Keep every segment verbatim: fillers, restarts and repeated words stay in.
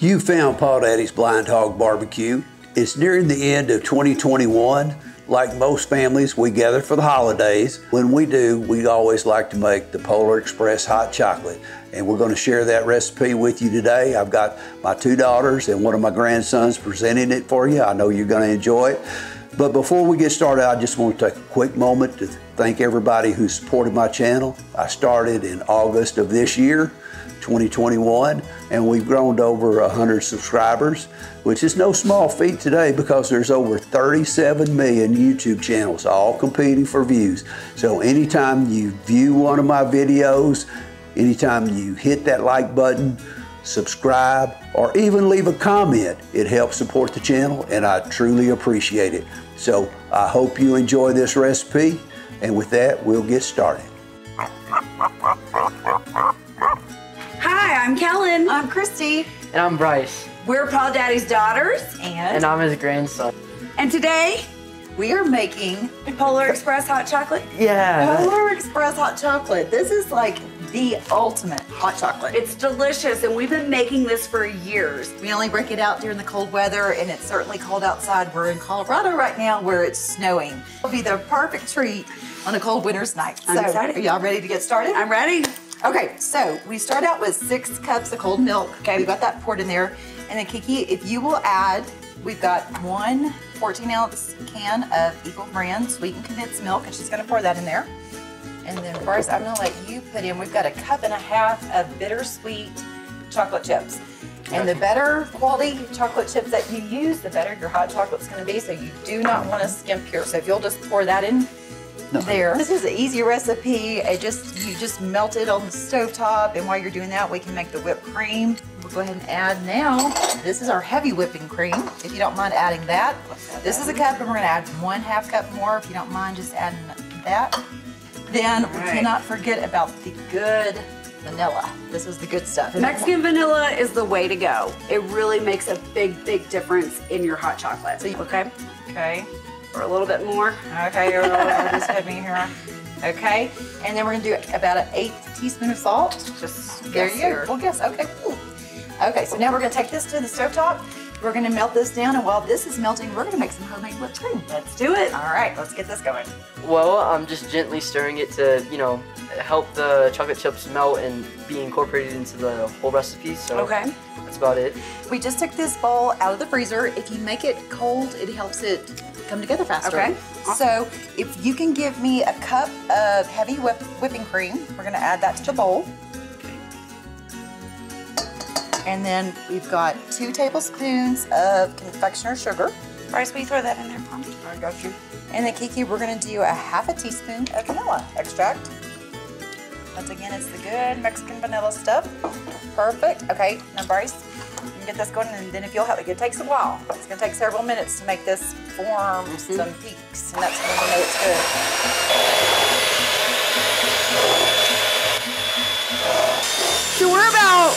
You found Paw Daddy's Blind Hawg Barbecue. It's nearing the end of twenty twenty-one. Like most families, we gather for the holidays. When we do, we always like to make the Polar Express hot chocolate. And we're gonna share that recipe with you today. I've got my two daughters and one of my grandsons presenting it for you. I know you're gonna enjoy it. But before we get started, I just want to take a quick moment to thank everybody who supported my channel. I started in August of this year, twenty twenty-one, and we've grown to over one hundred subscribers, which is no small feat today because there's over thirty-seven million YouTube channels all competing for views. So anytime you view one of my videos, anytime you hit that like button, subscribe, or even leave a comment, it helps support the channel and I truly appreciate it. So I hope you enjoy this recipe, and with that, we'll get started. Hi, I'm Kellen. I'm Christy. And I'm Bryce. We're Paw Daddy's daughters. And? And I'm his grandson. And today, we are making Polar Express hot chocolate. Yeah. Polar Express hot chocolate. This is like the ultimate hot chocolate. It's delicious, and we've been making this for years. We only break it out during the cold weather, and it's certainly cold outside. We're in Colorado right now where it's snowing. It'll be the perfect treat on a cold winter's night. I'm so excited. Are y'all ready to get started? I'm ready. Okay, so we start out with six cups of cold milk. Okay, we've got that poured in there. And then Kiki, if you will add, we've got one fourteen ounce can of Eagle Brand sweetened condensed milk, and she's gonna pour that in there. And then Bryce, I'm gonna let you put in, we've got a cup and a half of bittersweet chocolate chips. And the better quality chocolate chips that you use, the better your hot chocolate's gonna be, so you do not wanna skimp here. So if you'll just pour that in no. there. This is an easy recipe. It just, you just melt it on the stovetop, and while you're doing that, we can make the whipped cream. We'll go ahead and add now, this is our heavy whipping cream. If you don't mind adding that, this is a cup, and we're gonna add one half cup more. If you don't mind just adding that. Then right. we cannot forget about the good vanilla. This is the good stuff. Mexican vanilla is the way to go. It really makes a big, big difference in your hot chocolate. So you, okay. Okay. Or a little bit more. Okay, you're just head me here. Okay. And then we're gonna do about an eighth teaspoon of salt. Just there you go. We'll guess. Okay. Ooh. Okay. So now we're gonna take this to the stovetop. We're gonna melt this down, and while this is melting, we're gonna make some homemade whipped cream. Let's do it. All right, let's get this going. Well, I'm just gently stirring it to, you know, help the chocolate chips melt and be incorporated into the whole recipe, so okay. that's about it. We just took this bowl out of the freezer. If you make it cold, it helps it come together faster. Okay. Awesome. So if you can give me a cup of heavy whip, whipping cream, we're gonna add that to the bowl. And then we've got two tablespoons of confectioner's sugar. Bryce, will you throw that in there, Mom? I got you. And then Kiki, we're gonna do a half a teaspoon of vanilla extract. Once again, it's the good Mexican vanilla stuff. Perfect. Okay, now Bryce, you can get this going, and then if you'll help, it takes a while. It's gonna take several minutes to make this form mm-hmm. some peaks, and that's when we know it's good. So we're about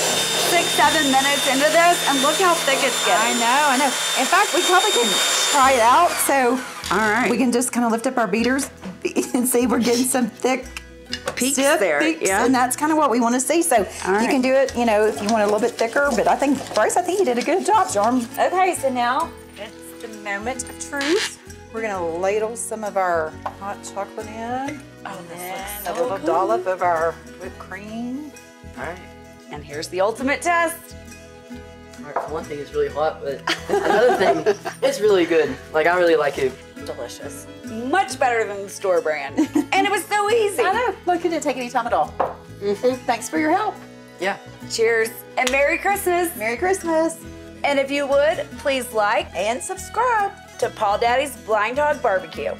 six, seven minutes into this, and look how thick it's getting. I know, I know. In fact, we probably can try it out, so all right. we can just kind of lift up our beaters and see we're getting some thick peaks there, peaks, yeah. and that's kind of what we want to see, so all right. you can do it, you know, if you want a little bit thicker, but I think, Bryce, I think you did a good job, Jordan. Okay, so now it's the moment of truth. We're gonna ladle some of our hot chocolate in, oh, this and looks so a little good. dollop of our whipped cream. All right. And here's the ultimate test. All right, one thing is really hot, but another thing, it's really good. Like, I really like it. Delicious. Much better than the store brand. And it was so easy. I know. Look, it didn't take any time at all. Mm-hmm. Thanks for your help. Yeah. Cheers. And Merry Christmas. Merry Christmas. And if you would, please like and subscribe to Paw Daddy's Blind Hawg Barbecue.